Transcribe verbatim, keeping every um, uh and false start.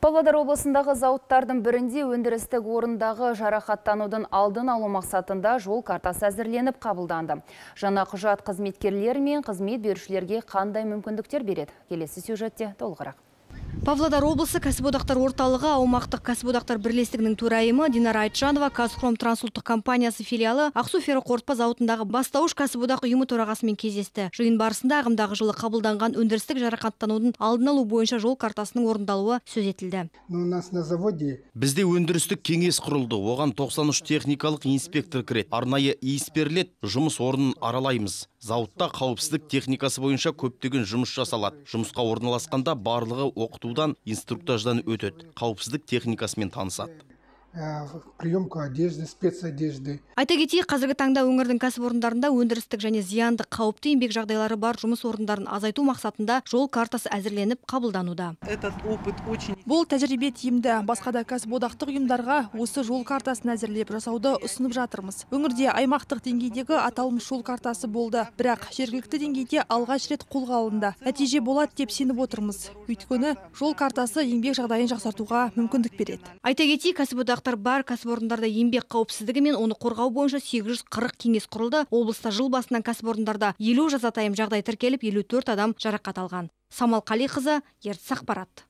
Павлодар облысындағы зауыттардың бірінде өндірістік орындағы жарақаттанудың алдын алу мақсатында жол картасы әзірленіп қабылданды. Жаңа құжат қызметкерлер мен қызмет берушілерге қандай мүмкіндіктер береді? Келесі сюжетте толығырақ. Павлодар облысы кәсіподақтар орталығы аумақтық кәсіподақтар бірлестігінің төрайымы Дина Айтжанова Казхром трансұлттық компаниясы филиалы Ақсу Ферохром зауытындағы бастауыш кәсіподақ ұйымы төрағасымен кездесті. Жиын барысында ағымдағы жылы қабылданған өндірістік жарақаттанудың алдын алу бойынша жол картасының орындалуы сөз етілді. Бізде өндірістік кеңес құрылды. Оған тоқсан үш техникалық инспектор кіреді. Арнайы иісперлет жұмыс орнын аралаймыз. Зауытта қауіпсіздік техникасы бойынша көптеген жұмыс жасалады. Жұмысқа орналасқанда барлығы оқытудан, инструктаждан өтеді. Қауіпсіздік техникасымен танысады. Приемка одежды, спецодежды. Айта кетейік, қазіргі таңда өңірдің кәсіпорындарында өндірістік және зиянды қауіпті еңбек жағдайлары бар жұмыс орындарын азайту мақсатында жол картасы әзірленіп қабылдануда. Бұл тәжірибе тиімді. Басқа да кәсіподақтық ұйымдарға осы жол картасын әзірлеп жасауды ұсынып жатырмыз. Өңірде аймақтық деңгейдегі аталмыш жол картасы болды, бірақ жергілікті деңгейде алғаш рет қолға алынды. Нәтиже болады деп сеніп отырмыз. Өйткені жол картасы еңбек жағдайын жақсартуға мүмкіндік береді. Айта кетейік, кәсіподақ бар кәсіпорындарда еңбек қауіпсіздігі мен оны қорғау бойынша сегіз жүз қырық кеңес құрылды. Облыста жыл басынан кәсіпорындарда елу жазатайым жағдай тіркеліп, елу төрт адам жарақат алған. Самал Қалиқызы, Ертіс телеарнасы.